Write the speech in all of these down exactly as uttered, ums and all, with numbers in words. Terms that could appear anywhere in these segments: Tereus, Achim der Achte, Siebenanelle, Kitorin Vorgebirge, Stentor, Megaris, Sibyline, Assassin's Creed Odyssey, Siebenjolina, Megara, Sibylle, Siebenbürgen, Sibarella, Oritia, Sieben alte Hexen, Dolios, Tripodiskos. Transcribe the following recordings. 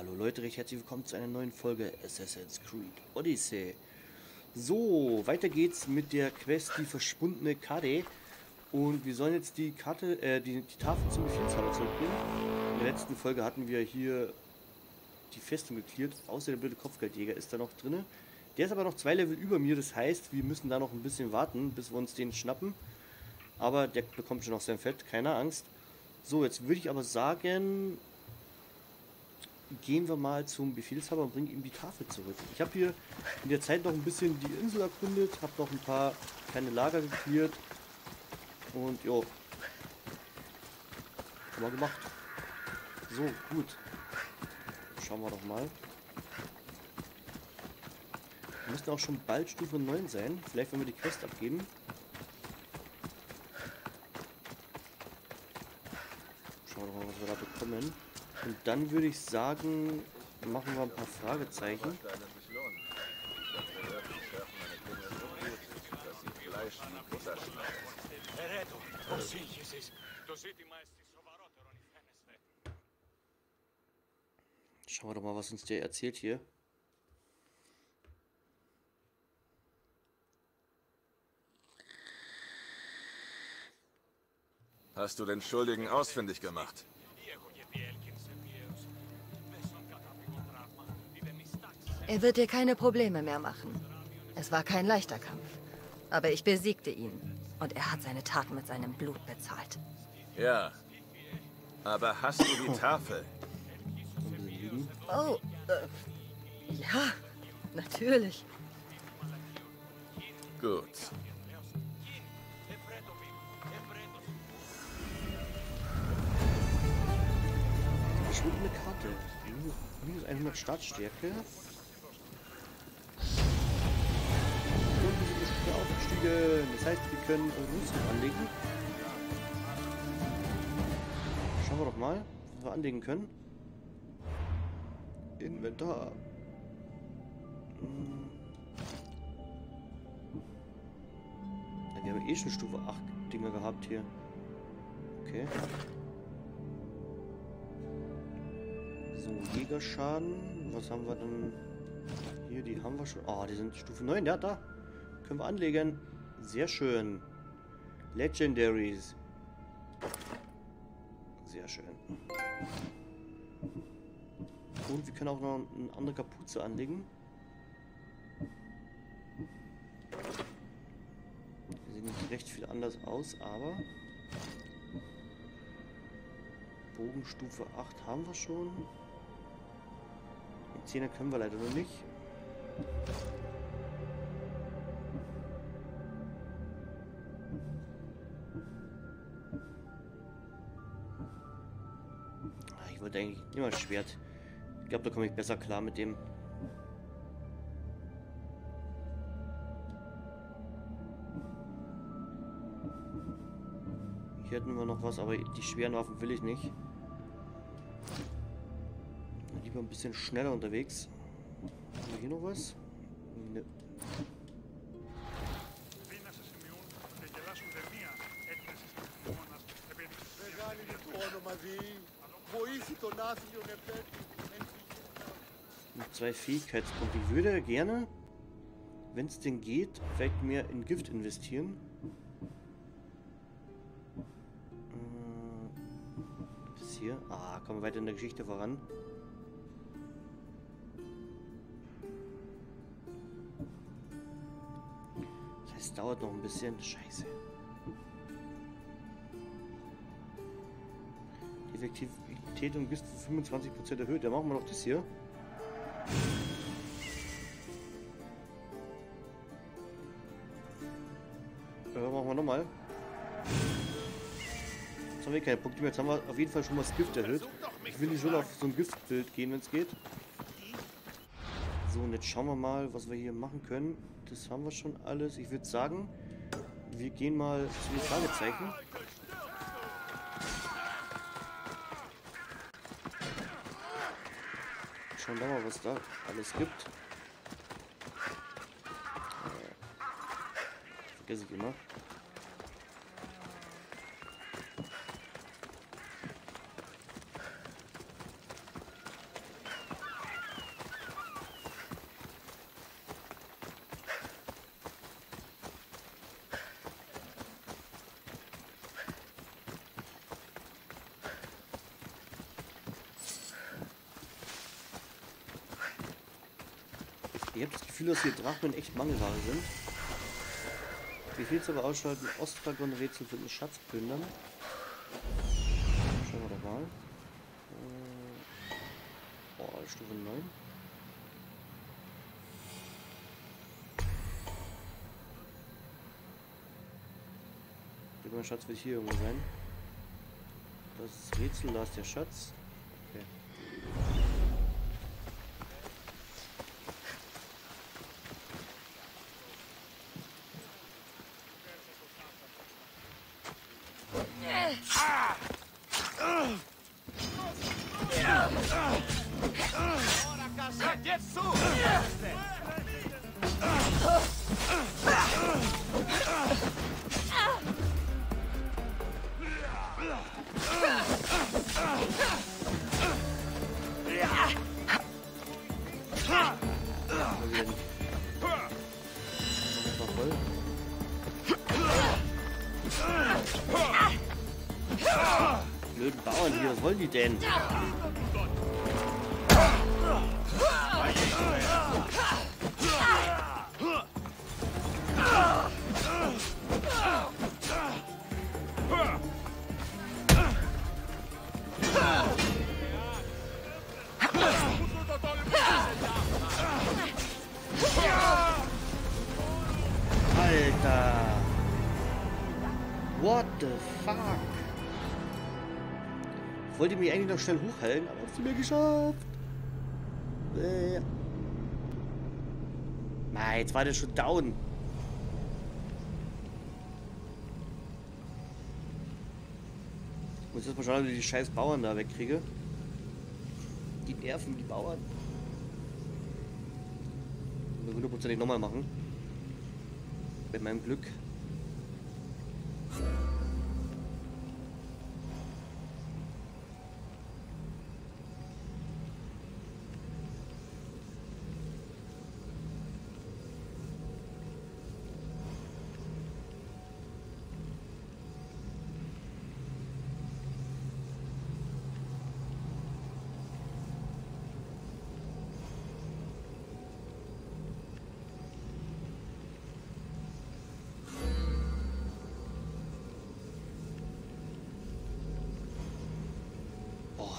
Hallo Leute, recht herzlich willkommen zu einer neuen Folge Assassin's Creed Odyssey. So, weiter geht's mit der Quest, die verschwundene Karte. Und wir sollen jetzt die Karte, äh, die, die Tafel zum Befehlshaber zurücknehmen. In der letzten Folge hatten wir hier die Festung geklärt, außer der blöde Kopfgeldjäger ist da noch drin. Der ist aber noch zwei Level über mir, das heißt, wir müssen da noch ein bisschen warten, bis wir uns den schnappen. Aber der bekommt schon noch sein Fett, keine Angst. So, jetzt würde ich aber sagen, gehen wir mal zum Befehlshaber und bringen ihm die Tafel zurück. Ich habe hier in der Zeit noch ein bisschen die Insel erkundet, habe noch ein paar kleine Lager geklärt. Und jo, schon mal gemacht. So, gut. Schauen wir doch mal. Wir müssen auch schon bald Stufe neun sein. Vielleicht, wenn wir die Quest abgeben. Schauen wir doch mal, was wir da bekommen. Und dann würde ich sagen, machen wir ein paar Fragezeichen. Schauen wir doch mal, was uns der erzählt hier. Hast du den Schuldigen ausfindig gemacht? Er wird dir keine Probleme mehr machen. Es war kein leichter Kampf. Aber ich besiegte ihn. Und er hat seine Tat mit seinem Blut bezahlt. Ja. Aber hast du die Tafel? Oh, äh, ja, natürlich. Gut. Verschwundene Karte. Minus hundert Startstärke. Aufgestiegen. Das heißt, wir können Rüstung anlegen. Schauen wir doch mal, was wir anlegen können. Inventar. Ja, wir haben eh schon Stufe acht Dinger gehabt hier. Okay. So, Jägerschaden. Was haben wir denn? Hier, die haben wir schon. Ah, oh, die sind Stufe neun. Ja, da. Können wir anlegen. Sehr schön. Legendaries. Sehr schön. Und wir können auch noch eine andere Kapuze anlegen. Die sehen nicht recht viel anders aus, aber... Bogenstufe acht haben wir schon. Die Zähne können wir leider noch nicht. Ich wollte eigentlich immer ein Schwert. Ich glaube, da komme ich besser klar mit dem. Hier hätten wir noch was, aber die schweren Waffen will ich nicht. Lieber ein bisschen schneller unterwegs. Haben wir hier noch was? Ne. Noch zwei Fähigkeitspunkte. Ich würde gerne, wenn es denn geht, vielleicht mehr in Gift investieren. Bis hier. Ah, kommen wir weiter in der Geschichte voran. Das heißt, es dauert noch ein bisschen. Scheiße. Effektivität und Gift um fünfundzwanzig Prozent erhöht. Dann machen wir noch das hier. Ja, machen wir nochmal. Jetzt haben wir keine Punkte mehr. Jetzt haben wir auf jeden Fall schon mal das Gift erhöht. Ich will nicht schon auf so ein Giftbild gehen, wenn es geht. So, und jetzt schauen wir mal, was wir hier machen können. Das haben wir schon alles. Ich würde sagen, wir gehen mal zu den Fragezeichen. Schauen wir mal, was da alles gibt. Äh, vergesse ich immer. Ich habe das Gefühl, dass hier Drachen echt Mangelware sind. Befehlshaber ausschalten, Ostdragon Rätsel finden, Schatz plündern. Schauen wir doch mal. Boah, Stufe neun. Mein Schatz wird hier irgendwo sein. Das ist das Rätsel, da ist der Schatz. Okay. Die denn? Alter! What the fuck? Ich wollte mich eigentlich noch schnell hochhellen, aber hab's mir geschafft. Äh. Na, jetzt war der schon down. Ich muss jetzt mal schauen, ob ich die scheiß Bauern da wegkriege. Die nerven, die Bauern. Ich will hundertprozentig nochmal machen. Mit meinem Glück.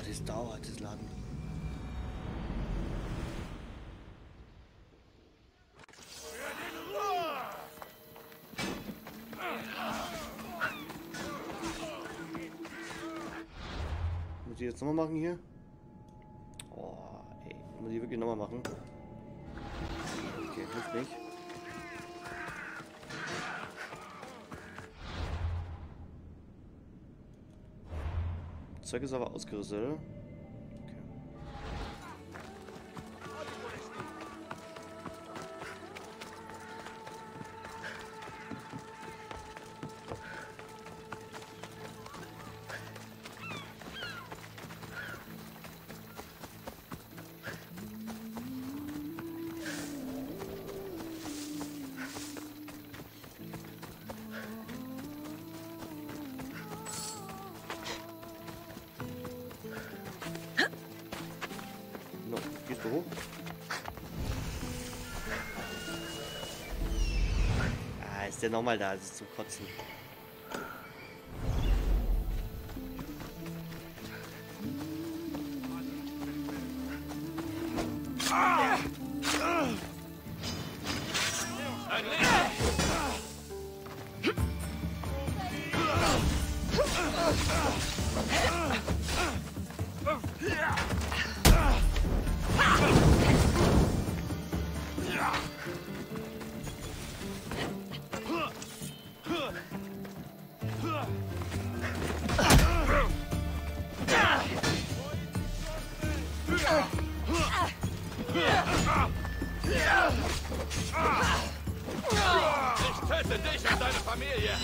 Das dauert, das Laden. Muss ich jetzt nochmal machen hier? Oh, ey. Muss ich wirklich nochmal machen? Okay, hilft nicht. Das Zeug ist aber ausgerüstet, oder? Okay. Ah, ist der nochmal da, das ist zum Kotzen. Yeah!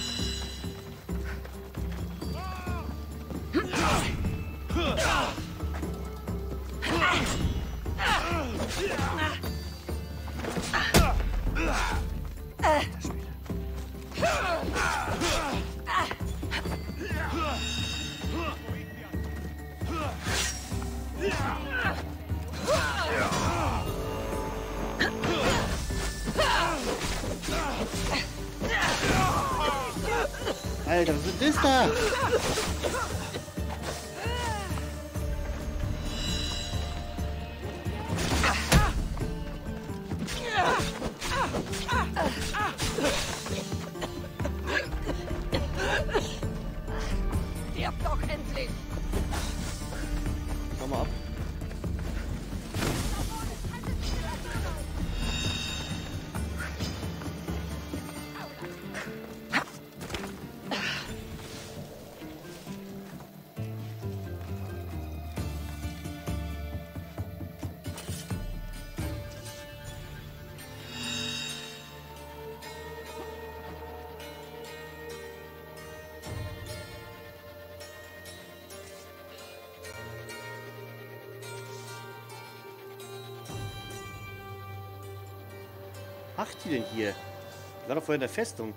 Alter, was ist das da? Macht die denn hier? Die war doch vorhin in der Festung.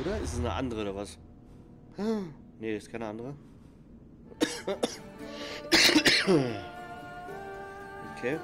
Oder? Ist es eine andere oder was? Nee, ist keine andere. Okay.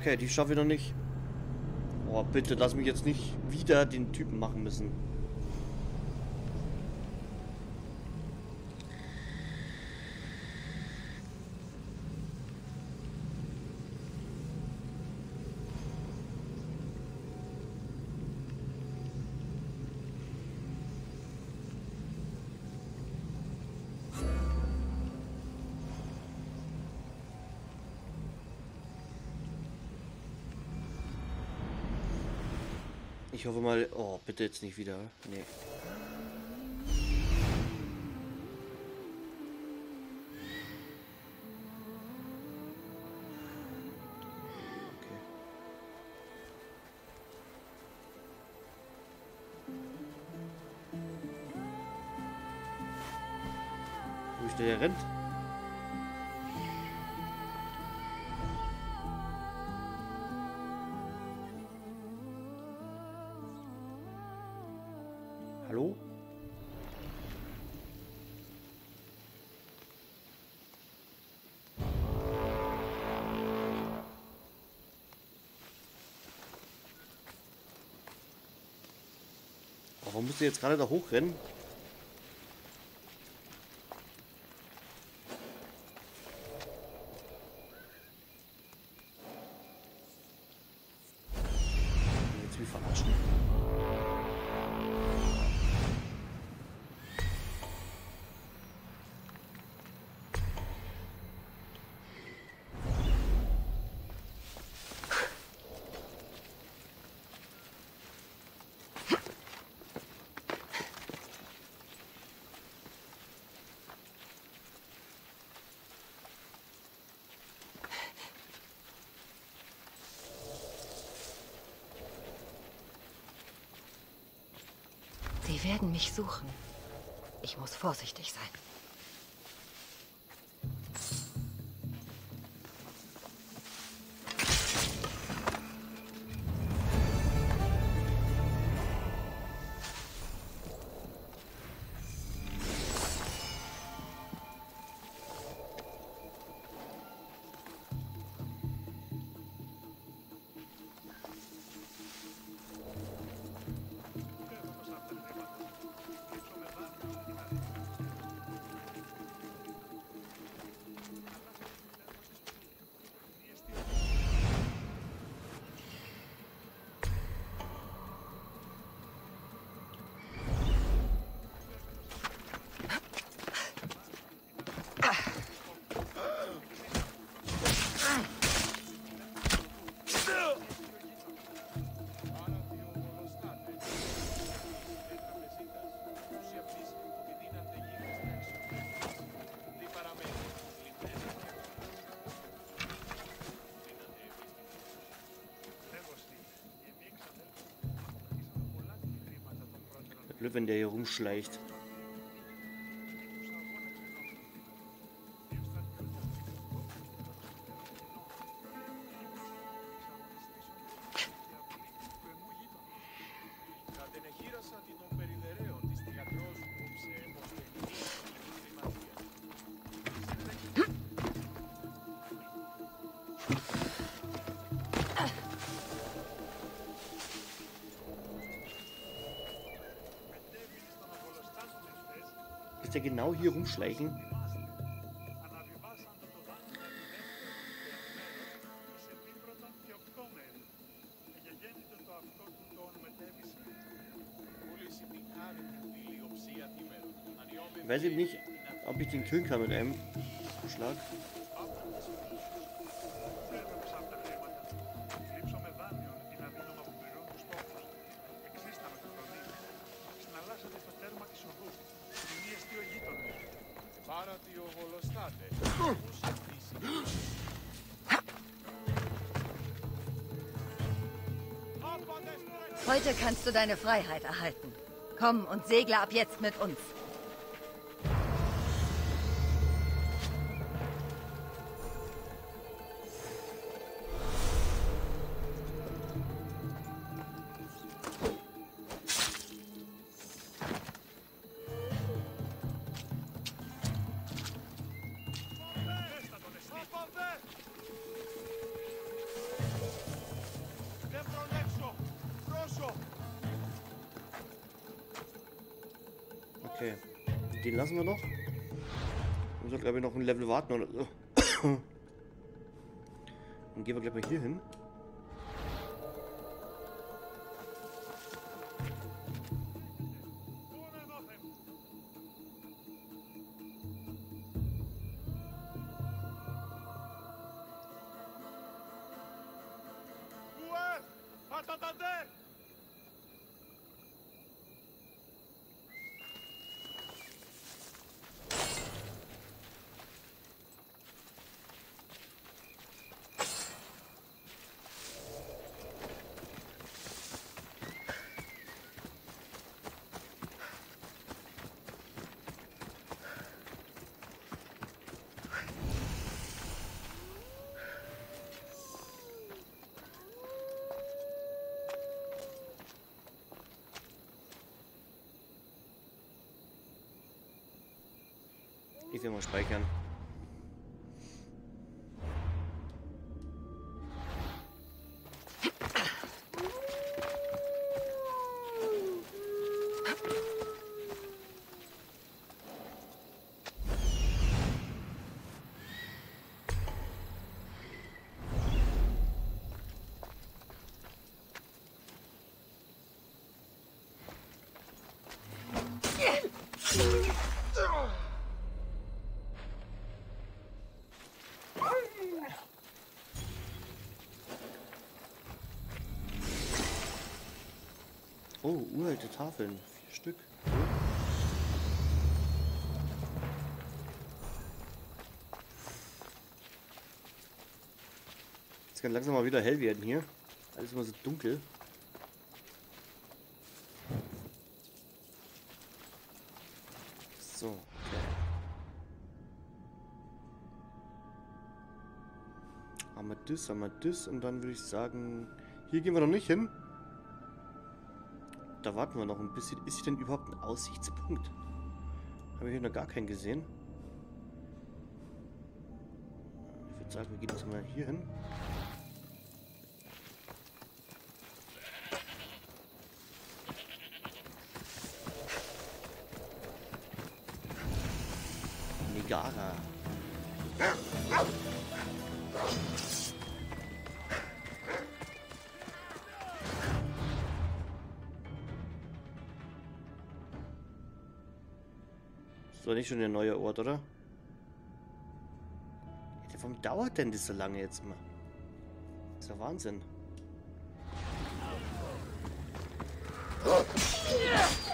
Okay, die schaffe ich noch nicht. Oh, bitte lass mich jetzt nicht wieder den Typen machen müssen. Ich hoffe mal... Oh, bitte jetzt nicht wieder. Nee. Okay. Wie schnell er rennt. Hallo? Warum müsst ihr jetzt gerade da hochrennen? Jetzt will ich verarschen. Sie werden mich suchen. Ich muss vorsichtig sein. blöd, wenn der hier rumschleicht. Genau hier rumschleichen. Ich weiß eben nicht, ob ich den kühlen kann mit einem Schlag. Heute kannst du deine Freiheit erhalten. Komm und segle ab jetzt mit uns. Okay, den lassen wir noch. Ich muss glaube ich noch ein Level warten oder so. Dann gehen wir gleich mal hier hin. Ich will mal speichern. Oh, uralte Tafeln. Vier Stück. Jetzt kann langsam mal wieder hell werden hier. Alles immer so dunkel. So. Okay. Haben wir das, haben wir das und dann würde ich sagen, hier gehen wir noch nicht hin. Da warten wir noch ein bisschen. Ist hier denn überhaupt ein Aussichtspunkt? Haben wir hier noch gar keinen gesehen? Ich würde sagen, wir gehen jetzt mal hier hin. Negara. War nicht schon der neue Ort, oder? Warum dauert denn das so lange jetzt mal? Das ist ja Wahnsinn. Das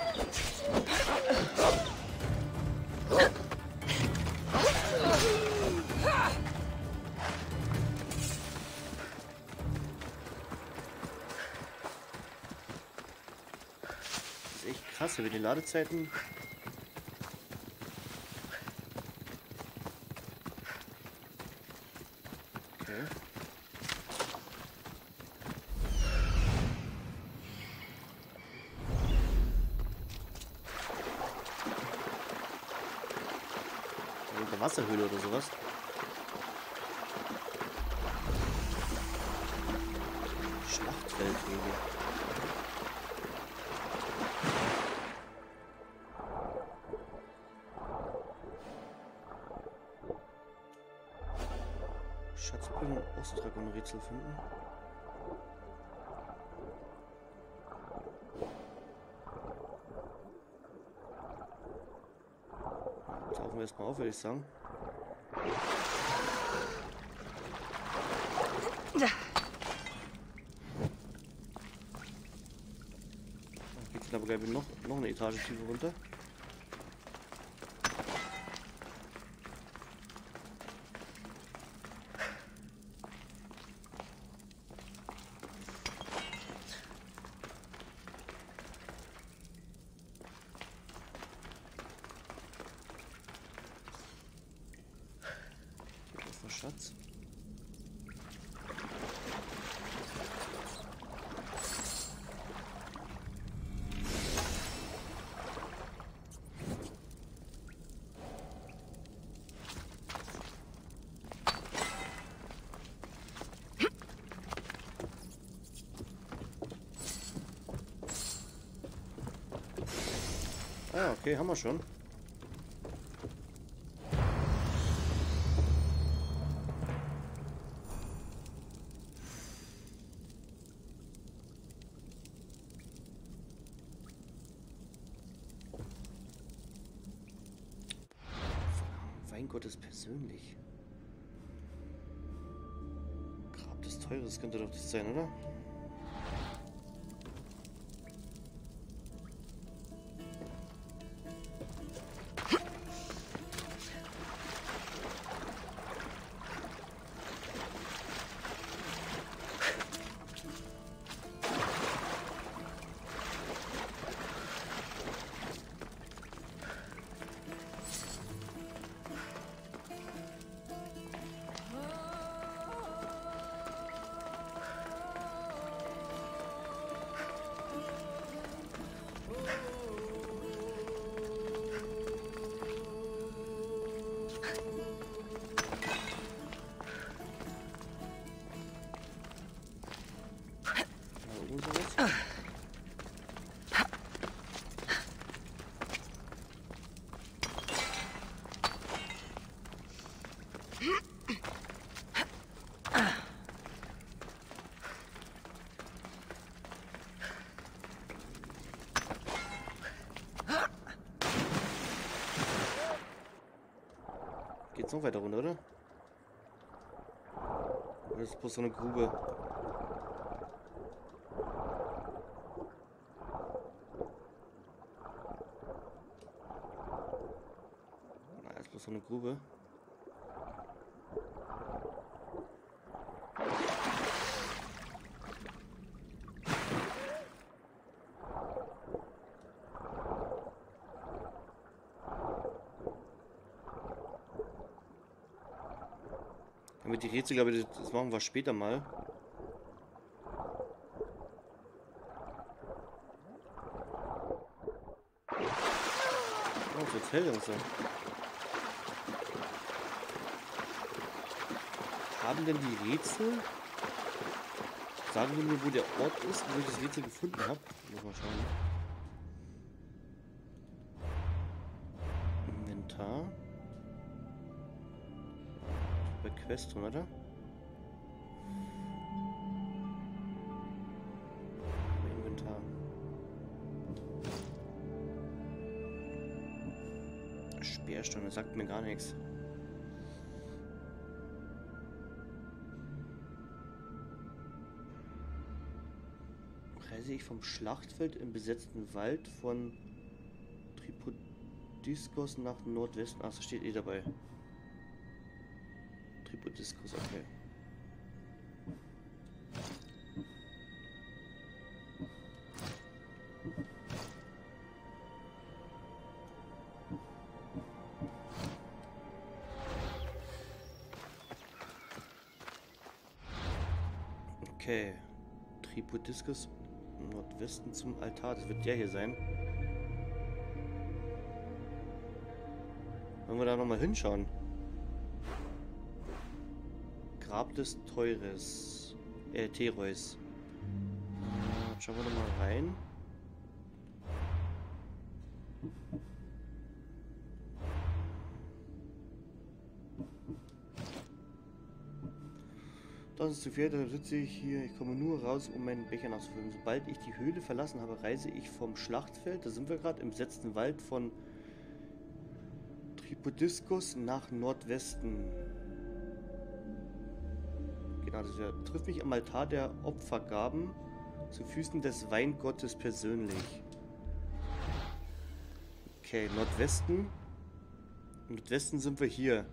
ist echt krass. was über die Ladezeiten. Okay. Eine Wasserhöhle oder sowas. Schlachtfeldwege. Schatzbündel und Ostrag und Rätsel finden. Tauchen wir erstmal auf, würde ich sagen. Ja. Aber gleich noch, noch eine Etage tiefer runter. Hier ist der Schatz. Ah, okay, haben wir schon. Weingut ist persönlich. Grab des Teures könnte doch das sein, oder? Geht's noch weiter runter, oder? Das ist bloß so eine Grube. Na, das ist bloß so eine Grube. Damit die Rätsel, glaube ich, das machen wir später mal. Oh, das hält uns ja. Haben denn die Rätsel? Sagen die mir, wo der Ort ist, wo ich das Rätsel gefunden habe? Muss mal schauen. Inventar. Quest, oder? Inventar. Speerstunde sagt mir gar nichts. Reise ich vom Schlachtfeld im besetzten Wald von Tripodiskos nach Nordwesten. Ach, so steht eh dabei. Tripodiskos, okay. Okay. Tripodiskos im Nordwesten zum Altar. Das wird der hier sein. Wollen wir da nochmal hinschauen? Grab des Teures. Äh, Tereus. Schauen wir nochmal rein. Das ist zu viel, da sitze ich hier. Ich komme nur raus, um meinen Becher nachzufüllen. Sobald ich die Höhle verlassen habe, reise ich vom Schlachtfeld, da sind wir gerade, im besetzten Wald von Tripodiskos nach Nordwesten. Genau, das trifft mich am Altar der Opfergaben zu Füßen des Weingottes persönlich. Okay, Nordwesten. Im Nordwesten sind wir hier.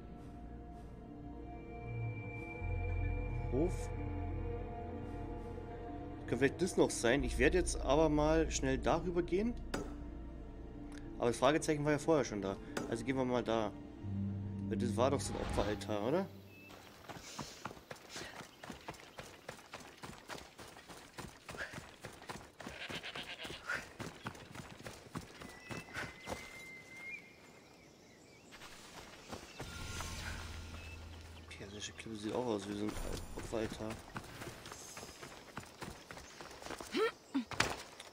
Hof. Kann vielleicht das noch sein. Ich werde jetzt aber mal schnell darüber gehen. Aber das Fragezeichen war ja vorher schon da. Also gehen wir mal da. Das war doch so ein Opferaltar, oder? Okay, solche Klippe sieht auch aus wie so ein Opferaltar.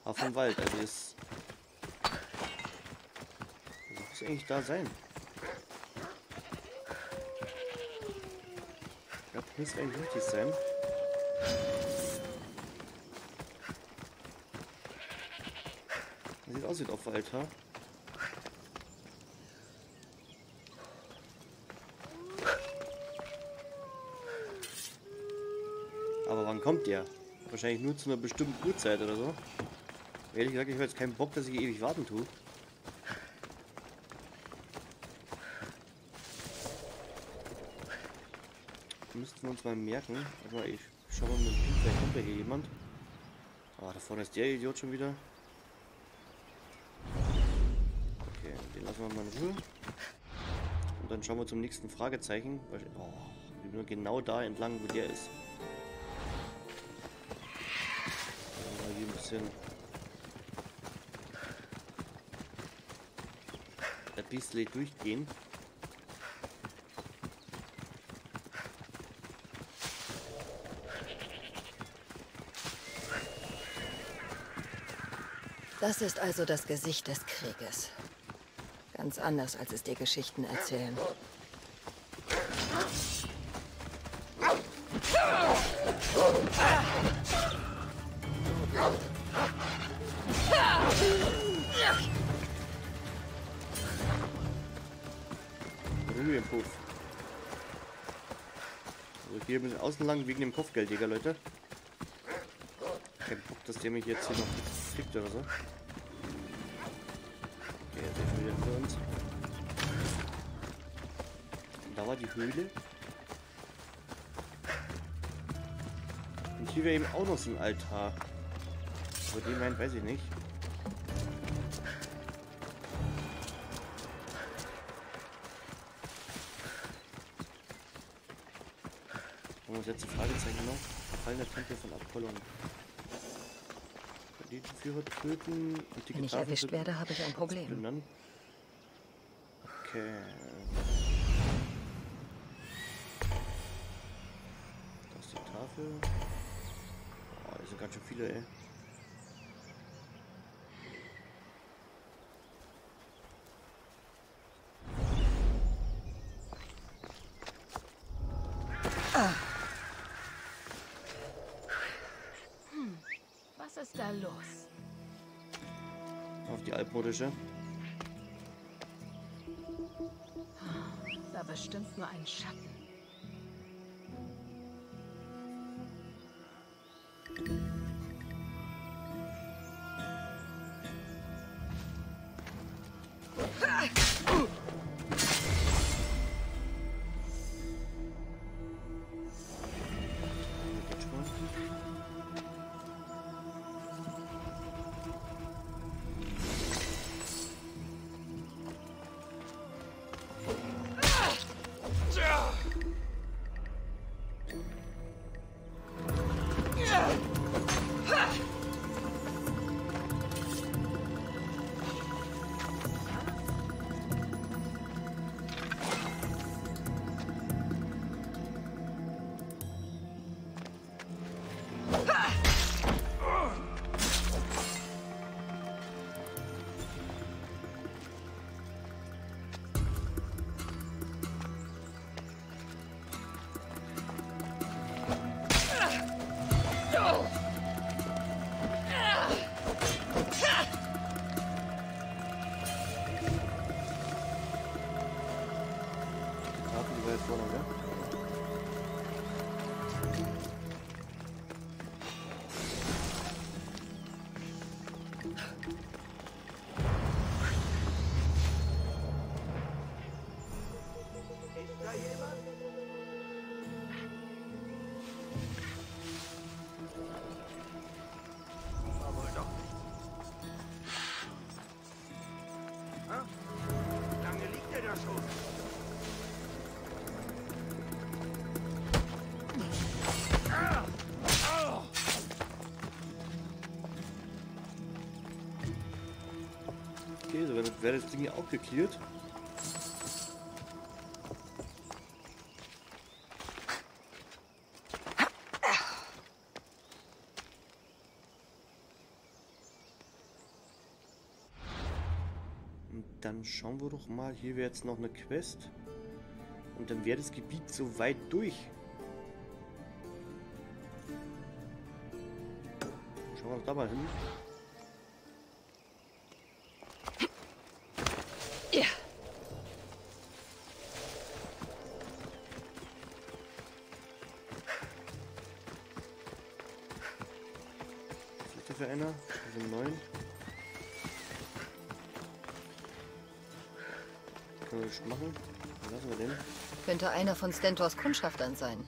Aber vom Wald, also ist... eigentlich da sein. Das muss eigentlich richtig sein. Das sieht aus wie ein Opferaltar. Aber wann kommt der? Wahrscheinlich nur zu einer bestimmten Uhrzeit oder so. Ehrlich gesagt, ich habe jetzt keinen Bock, dass ich ewig warten tue. Müssten wir uns mal merken. Aber ich schau mal mit dem Pizza, kommt da hier jemand? Ah, da vorne ist der Idiot schon wieder. Okay, den lassen wir mal in Ruhe. Und dann schauen wir zum nächsten Fragezeichen. Oh, wir sind genau da entlang, wo der ist. Mal hier ein bisschen. Der Pistole durchgehen. Das ist also das Gesicht des Krieges. Ganz anders, als es dir Geschichten erzählen. Rübenpuff. Also hier müssen wir außen lang wegen dem Kopfgeldjäger, Leute. Kein Bock, dass der mich jetzt hier noch kriegt oder so. Okay, jetzt ist er wieder für uns. Und da war die Höhle. Und hier wäre eben auch noch so ein Altar. Wo die meint, weiß ich nicht. Und das letzte Fragezeichen noch. Verfallener Tempel von Apollon. Die Führer töten und die Wenn ich erwischt werde, habe ich ein Problem. Okay. Da ist die Tafel. Oh, hier sind ganz schön viele, ey. Auf die altmodische. Da bestimmt nur ein Schatten. jetzt Wohnung, ne? Okay, so wäre das Ding hier auch geklärt. Und dann schauen wir doch mal, hier wäre jetzt noch eine Quest. Und dann wäre das Gebiet so weit durch. Schauen wir uns da mal hin. Für einer, für den neuen. Können wir das machen? Lassen wir den. Könnte einer von Stentors Kundschaftern sein.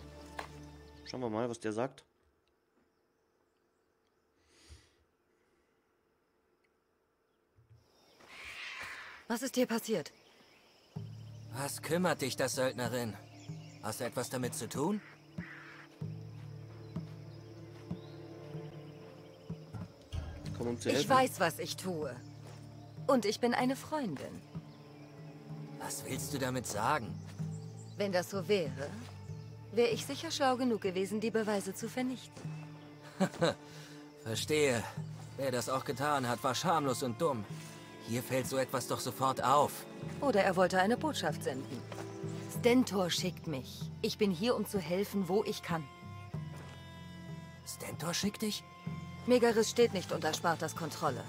Schauen wir mal, was der sagt. Was ist hier passiert? Was kümmert dich das, Söldnerin? Hast du etwas damit zu tun? Ich weiß, was ich tue. Und ich bin eine Freundin. Was willst du damit sagen? Wenn das so wäre, wäre ich sicher schlau genug gewesen, die Beweise zu vernichten. Verstehe. Wer das auch getan hat, war schamlos und dumm. Hier fällt so etwas doch sofort auf. Oder er wollte eine Botschaft senden. Stentor schickt mich. Ich bin hier, um zu helfen, wo ich kann. Stentor schickt dich? Megaris steht nicht unter Spartas Kontrolle.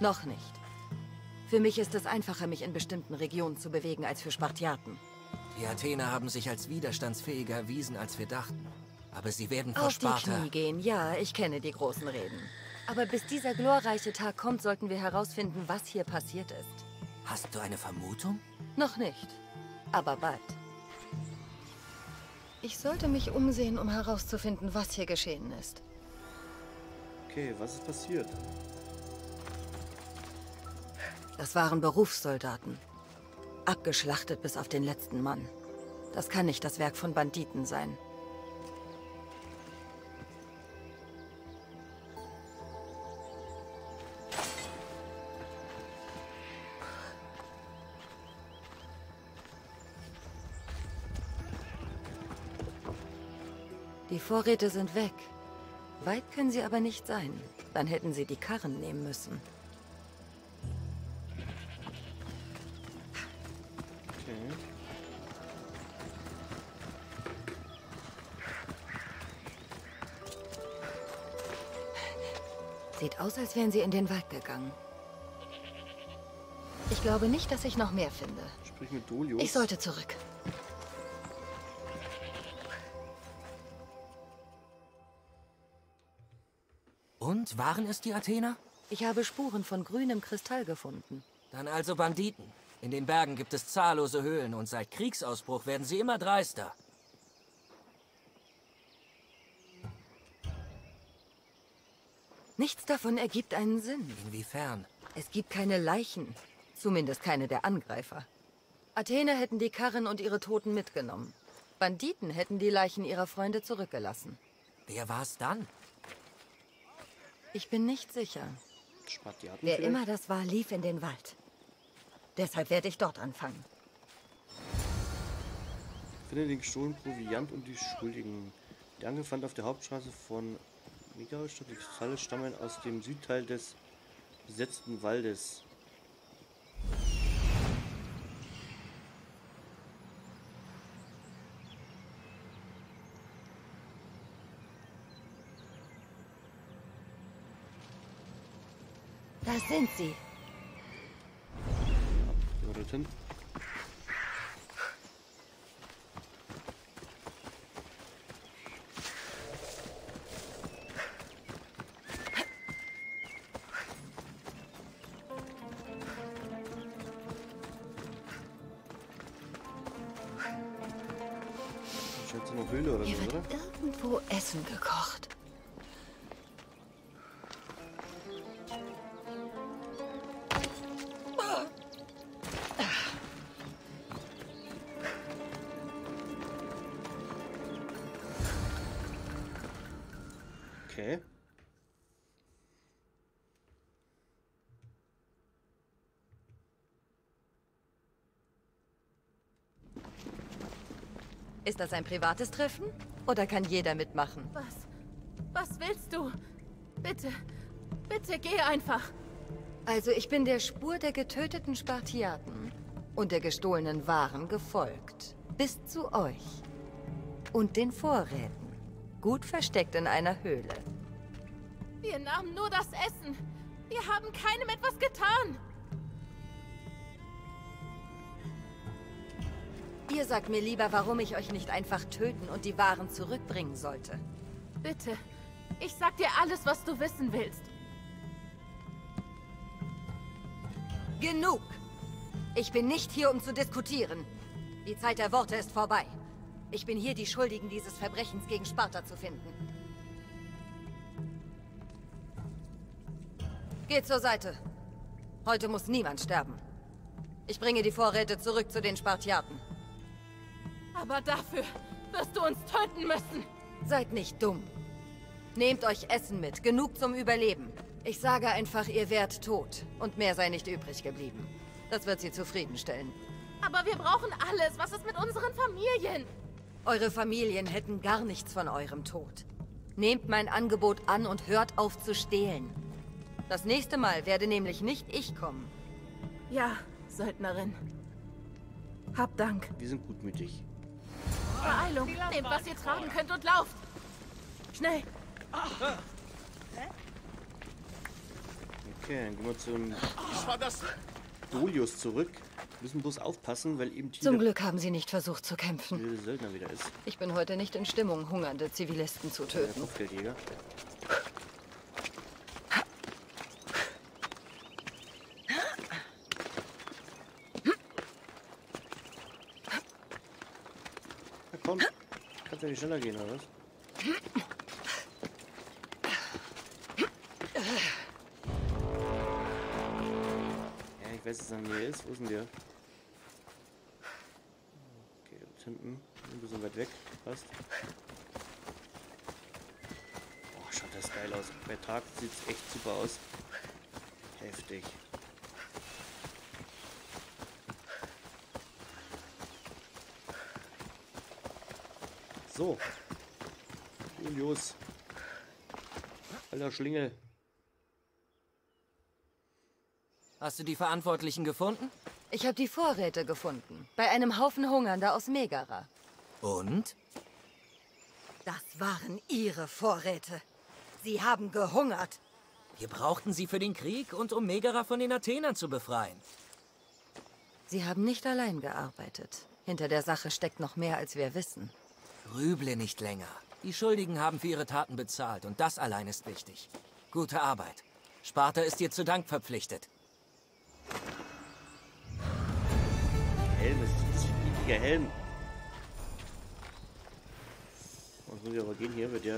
Noch nicht. Für mich ist es einfacher, mich in bestimmten Regionen zu bewegen, als für Spartiaten. Die Athener haben sich als widerstandsfähiger erwiesen, als wir dachten. Aber sie werden vor Sparta... Auf die Knie gehen, ja, ich kenne die großen Reden. Aber bis dieser glorreiche Tag kommt, sollten wir herausfinden, was hier passiert ist. Hast du eine Vermutung? Noch nicht. Aber bald. Ich sollte mich umsehen, um herauszufinden, was hier geschehen ist. Okay, was ist passiert? Das waren Berufssoldaten. Abgeschlachtet bis auf den letzten Mann. Das kann nicht das Werk von Banditen sein. Die Vorräte sind weg. Weit können sie aber nicht sein. Dann hätten sie die Karren nehmen müssen. Okay. Sieht aus, als wären sie in den Wald gegangen. Ich glaube nicht, dass ich noch mehr finde. Sprich mit Dolios. Ich sollte zurück. Und, waren es die Athener? Ich habe Spuren von grünem Kristall gefunden. Dann also Banditen. In den Bergen gibt es zahllose Höhlen und seit Kriegsausbruch werden sie immer dreister. Nichts davon ergibt einen Sinn. Inwiefern? Es gibt keine Leichen. Zumindest keine der Angreifer. Athener hätten die Karren und ihre Toten mitgenommen. Banditen hätten die Leichen ihrer Freunde zurückgelassen. Wer war es dann? Ich bin nicht sicher. Wer immer das war, lief in den Wald. Deshalb werde ich dort anfangen. Finde den gestohlenen Proviant und die Schuldigen. Der Angel fand auf der Hauptstraße von Megaris statt. Die Kristalle stammen aus dem Südteil des besetzten Waldes. Was sind sie? Wo jetzt noch Bilder oder so, oder? Irgendwo Essen gekocht. Okay. Ist das ein privates Treffen? Oder kann jeder mitmachen? Was? Was willst du? Bitte, bitte geh einfach. Also ich bin der Spur der getöteten Spartiaten und der gestohlenen Waren gefolgt. Bis zu euch. Und den Vorräten. Gut versteckt in einer Höhle. Wir nahmen nur das Essen. Wir haben keinem etwas getan. Ihr sagt mir lieber, warum ich euch nicht einfach töten und die Waren zurückbringen sollte. Bitte, ich sag dir alles, was du wissen willst. Genug! Ich bin nicht hier, um zu diskutieren. Die Zeit der Worte ist vorbei. Ich bin hier, die Schuldigen dieses Verbrechens gegen Sparta zu finden. Geht zur Seite. Heute muss niemand sterben. Ich bringe die Vorräte zurück zu den Spartiaten. Aber dafür wirst du uns töten müssen. Seid nicht dumm. Nehmt euch Essen mit, genug zum Überleben. Ich sage einfach, ihr wärt tot und mehr sei nicht übrig geblieben. Das wird sie zufriedenstellen. Aber wir brauchen alles. Was ist mit unseren Familien? Eure Familien hätten gar nichts von eurem Tod. Nehmt mein Angebot an und hört auf zu stehlen. Das nächste Mal werde nämlich nicht ich kommen. Ja, Söldnerin. Hab Dank. Wir sind gutmütig. Beeilung! Nehmt, was ihr tragen könnt und lauft! Schnell! Okay, dann gehen wir zum Dolios zurück. Wir müssen bloß aufpassen, weil eben... Zum Glück haben sie nicht versucht zu kämpfen. Der Söldner wieder ist. Ich bin heute nicht in Stimmung, hungernde Zivilisten zu töten. Ja, kann nicht schneller gehen, oder was? Ja, ich weiß, dass er mir ist. Wo ist denn der? Okay, jetzt hinten. Ein bisschen weit weg. Passt. Oh, schaut das geil aus. Bei Tag sieht es echt super aus. Heftig. So. Julius. Alter Schlingel. Hast du die Verantwortlichen gefunden? Ich habe die Vorräte gefunden. Bei einem Haufen Hungernder aus Megara. Und? Das waren ihre Vorräte. Sie haben gehungert. Wir brauchten sie für den Krieg und um Megara von den Athenern zu befreien. Sie haben nicht allein gearbeitet. Hinter der Sache steckt noch mehr, als wir wissen. Grüble nicht länger. Die Schuldigen haben für ihre Taten bezahlt und das allein ist wichtig. Gute Arbeit. Sparta ist dir zu Dank verpflichtet. Helm ist ein schwieriger Helm. Was muss ich aber gehen hier? Wird ja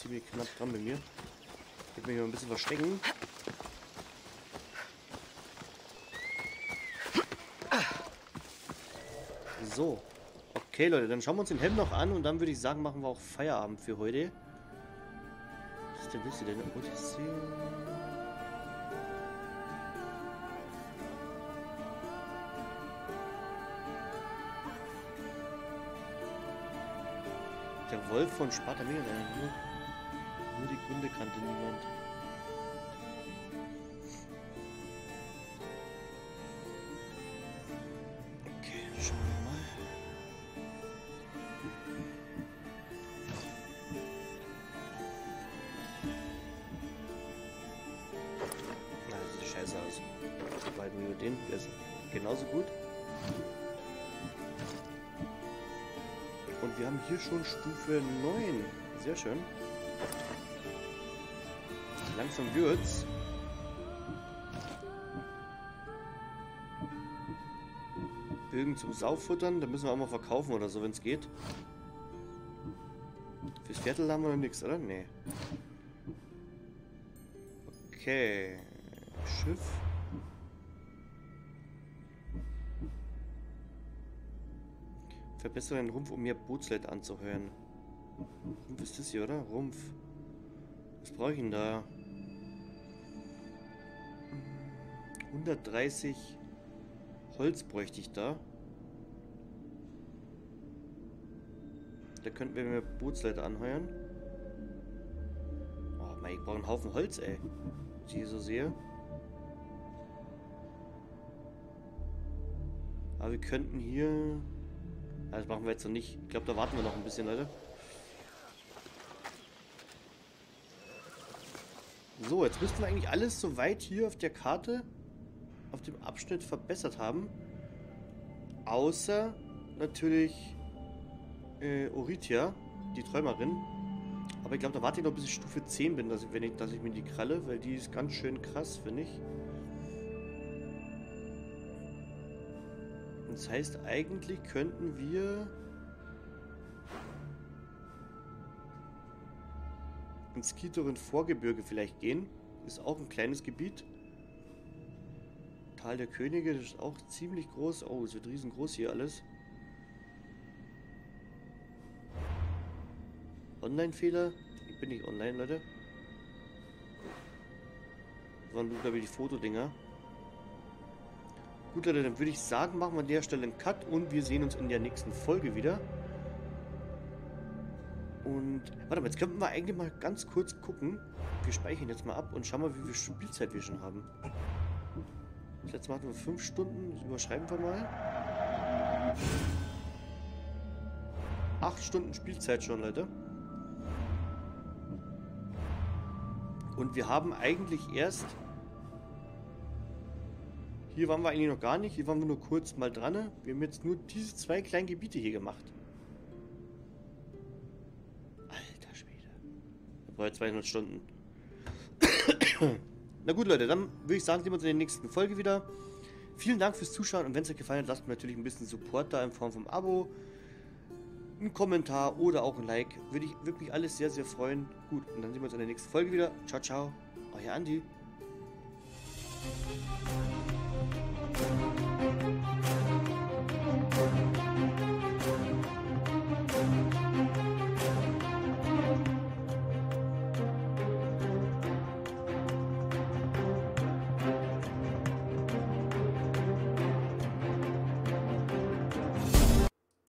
ziemlich knapp dran bei mir. Ich werde mich mal ein bisschen verstecken. So. Okay, Leute, dann schauen wir uns den Helm noch an und dann würde ich sagen, machen wir auch Feierabend für heute. Was ist denn das hier denn? Odyssey? Der Wolf von Sparta Mega. Nur, nur die Gründe kannte niemand. Okay, schauen wir mal. Den ist genauso gut. Und wir haben hier schon Stufe neun. Sehr schön. Langsam wird's. Bögen zum Saufuttern. Da müssen wir auch mal verkaufen oder so, wenn es geht. Fürs Viertel haben wir noch nichts, oder? Nee. Okay. Schiff. Verbessere den Rumpf, um mir Bootslet anzuhören. Rumpf ist das hier, oder? Rumpf. Was brauche ich denn da? hundertdreißig Holz bräuchte ich da. Da könnten wir mir Bootsleute anheuern. Oh mein, ich brauche einen Haufen Holz, ey. Wenn ich hier so sehe. Aber wir könnten hier... Das machen wir jetzt noch nicht. Ich glaube, da warten wir noch ein bisschen, Leute. So, jetzt müssten wir eigentlich alles soweit hier auf der Karte, auf dem Abschnitt verbessert haben. Außer natürlich äh, Oritia, die Träumerin. Aber ich glaube, da warte ich noch bis ich Stufe zehn bin, dass ich, wenn ich, dass ich mir die kralle, weil die ist ganz schön krass, finde ich. Und das heißt, eigentlich könnten wir... ins Kitorin Vorgebirge vielleicht gehen. Ist auch ein kleines Gebiet. Tal der Könige, das ist auch ziemlich groß. Oh, es wird riesengroß hier alles. Online-Fehler? Ich bin nicht online, Leute. Das waren nur, glaube ich, die Fotodinger. Gut, Leute, dann würde ich sagen, machen wir an der Stelle einen Cut und wir sehen uns in der nächsten Folge wieder. Und warte mal, jetzt könnten wir eigentlich mal ganz kurz gucken. Wir speichern jetzt mal ab und schauen mal, wie viel Spielzeit wir schon haben. Das letzte Mal hatten wir fünf Stunden. Das überschreiben wir mal. acht Stunden Spielzeit schon, Leute. Und wir haben eigentlich erst... Hier waren wir eigentlich noch gar nicht. Hier waren wir nur kurz mal dran. Wir haben jetzt nur diese zwei kleinen Gebiete hier gemacht. zweihundert Stunden. Na gut, Leute, dann würde ich sagen, sehen wir uns in der nächsten Folge wieder. Vielen Dank fürs Zuschauen und wenn es euch gefallen hat, lasst mir natürlich ein bisschen Support da in Form vom Abo, einen Kommentar oder auch ein Like. Würde ich wirklich alles sehr, sehr freuen. Gut, und dann sehen wir uns in der nächsten Folge wieder. Ciao, ciao, euer Andi.